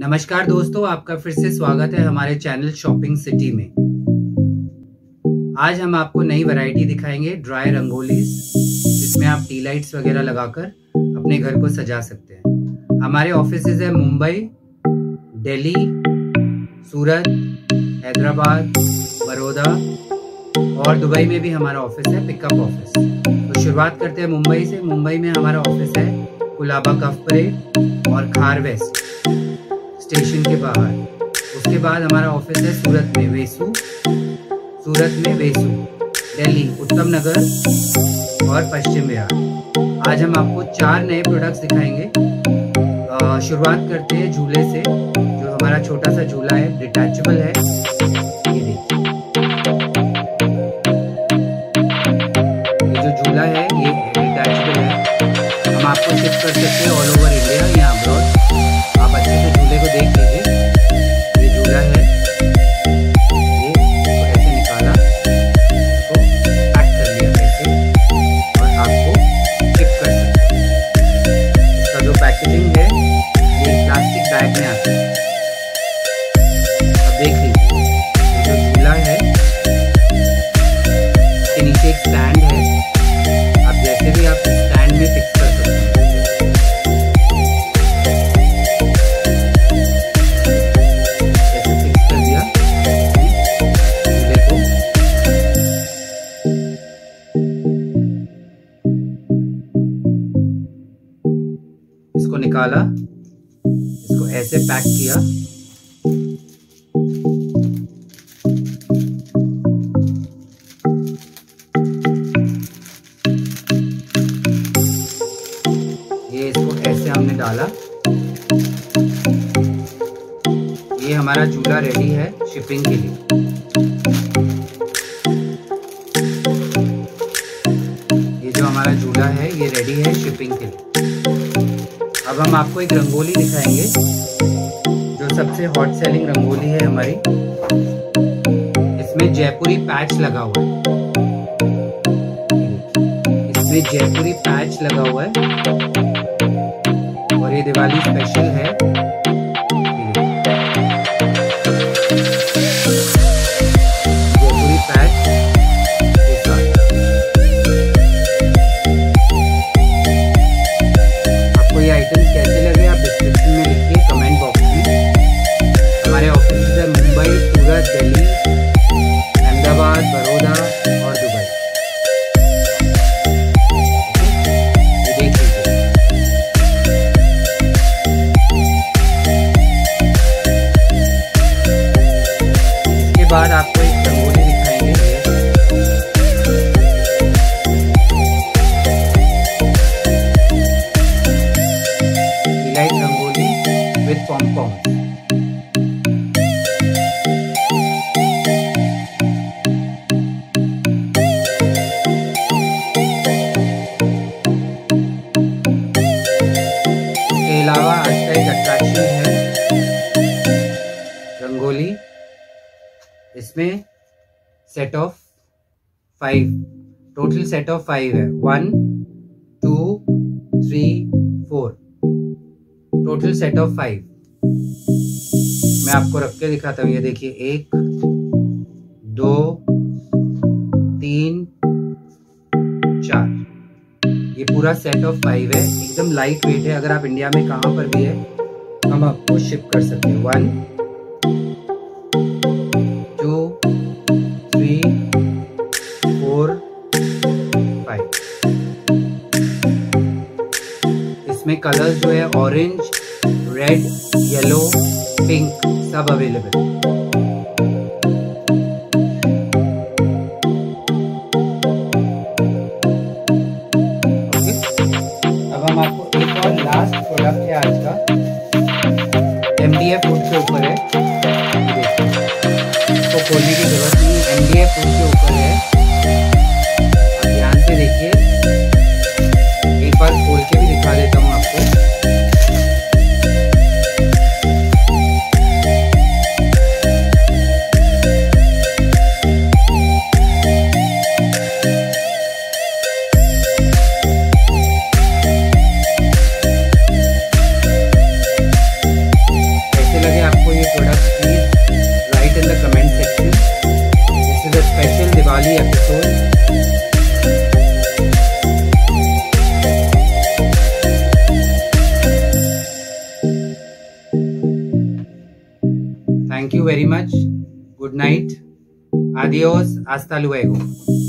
नमस्कार दोस्तों, आपका फिर से स्वागत है हमारे चैनल शॉपिंग सिटी में। आज हम आपको नई वैरायटी दिखाएंगे ड्राई रंगोलीज, जिसमें आप टीलाइट्स वगैरह लगाकर अपने घर को सजा सकते हैं। हमारे ऑफिसेज हैं मुंबई, दिल्ली, सूरत, हैदराबाद, बड़ौदा और दुबई में भी हमारा ऑफिस है, पिकअप ऑफिस। तो शुरुआत करते हैं मुंबई से। मुंबई में हमारा ऑफिस है कुलाबा, काफरे और खार वेस्ट स्टेशन के बाहर। उसके बाद हमारा ऑफिस है सूरत में, वेसू, दिल्ली, उत्तम नगर और पश्चिम बिहार। आज हम आपको चार नए प्रोडक्ट्स दिखाएंगे। शुरुआत करते हैं झूले से। जो हमारा छोटा सा झूला है, डिटैचेबल है, ये देखिए। झूला है, ये डिटैचेबल है, हम आपको शिफ्ट कर सकते हैं ऑल ओवर इंडिया या अब्रॉड। आप अच्छे से झूले को देख लीजिए। ये झूला है, ये ऐसे निकाला, इसको पैक कर लिया ऐसे और आपको शिफ्ट कर सकते हैं। इसका जो पैकेजिंग है ये प्लास्टिक बैग में आता है। अब देख लीजिए, जो झूला है इसके नीचे एक स्टैंड है, भी आप स्टैंड में फिक्स कर सकते हैं। फिक्स कर दिया झूले को। इसको निकाला, इसको ऐसे पैक किया, डाला। ये हमारा झूला रेडी है शिपिंग के लिए। ये जो हमारा झूला है ये रेडी है शिपिंग के लिए। अब हम आपको एक रंगोली दिखाएंगे, जो सबसे हॉट सेलिंग रंगोली है हमारी। इसमें जयपुरी पैच लगा हुआ है, और ये दिवाली स्पेशल है। जयपुरी पैच के साथ आपको ये आइटम्स कैसे लगे आप डिस्क्रिप्शन में लिखिए, कमेंट बॉक्स में। हमारे ऑफिस है मुंबई, सूरत, दिल्ली, अहमदाबाद, बड़ौदा और दुबई। बाद आपको एक रंगोली दिखाएंगे। Light rangoli with pom-pom. इसके अलावा आज का एक अट्रैक्शन है रंगोली। इसमें set of 5, total set of 5 है। 1 2 3 4 टोटल सेट ऑफ 5। मैं आपको रख के दिखाता हूँ, ये देखिए 1 2 3 4। ये पूरा सेट ऑफ 5 है, एकदम लाइट वेट है। अगर आप इंडिया में कहाँ पर भी है हम आपको शिप कर सकते हैं। 1 2 3 4 5। इसमें कलर्स जो है ऑरेंज, रेड, येलो, पिंक सब अवेलेबल। ओके, अब हम आपको एक और लास्ट प्रोडक्ट है आज का, MDF फूड के ऊपर है। इसको खोलने की जरूरत नहीं, MDF फूड के ऊपर है। आप ध्यान से देखिए, एक बार खोल के भी दिखा देता हूँ आपको। ऐसे thank you very much, good night, आदियोस, आस्ता लुएगो।